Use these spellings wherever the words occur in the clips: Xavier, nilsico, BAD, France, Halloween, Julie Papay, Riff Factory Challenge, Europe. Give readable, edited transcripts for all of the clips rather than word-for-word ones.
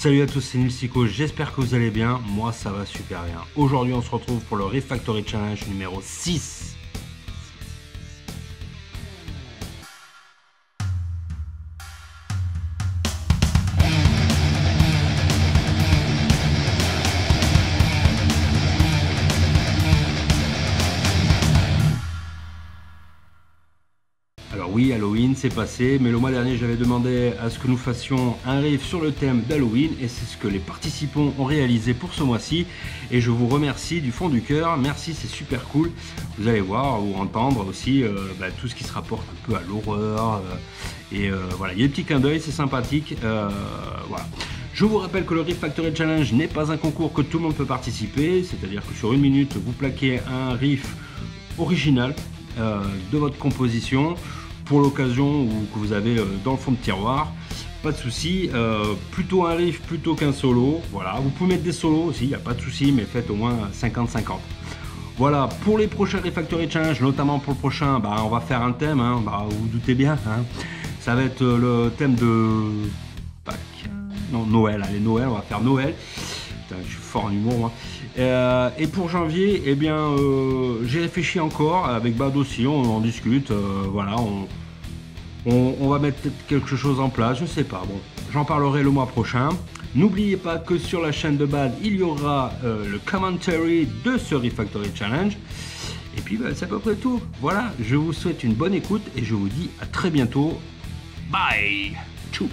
Salut à tous, c'est nilsico, j'espère que vous allez bien, moi ça va super bien. Aujourd'hui on se retrouve pour le Riff Factory Challenge numéro 6. Alors oui, Halloween c'est passé, mais le mois dernier j'avais demandé à ce que nous fassions un riff sur le thème d'Halloween et c'est ce que les participants ont réalisé pour ce mois-ci et je vous remercie du fond du cœur, merci, c'est super cool. Vous allez voir ou entendre aussi tout ce qui se rapporte un peu à l'horreur et voilà, il y a des petits clins d'œil, c'est sympathique, voilà. Je vous rappelle que le Riff Factory Challenge n'est pas un concours que tout le monde peut participer, c'est-à-dire que sur une minute vous plaquez un riff original de votre composition pour l'occasion ou que vous avez dans le fond de tiroir, pas de souci. Plutôt un riff plutôt qu'un solo, voilà, vous pouvez mettre des solos aussi, il n'y a pas de souci, mais faites au moins 50-50. Voilà, pour les prochains Riff Factory Challenge, notamment pour le prochain, on va faire un thème, hein, vous vous doutez bien, hein. Ça va être le thème de Pâques, non Noël, allez Noël, on va faire Noël. Putain, je suis fort en humour moi. Et pour janvier, eh bien, j'ai réfléchi encore, avec BAD aussi, on discute, voilà, on va mettre quelque chose en place, je sais pas, bon, j'en parlerai le mois prochain. N'oubliez pas que sur la chaîne de BAD, il y aura le commentary de ce Riff Factory Challenge. Et puis, c'est à peu près tout. Voilà, je vous souhaite une bonne écoute et je vous dis à très bientôt. Bye. Tchou.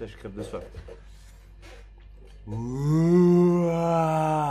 Je crève de soif. Ouah.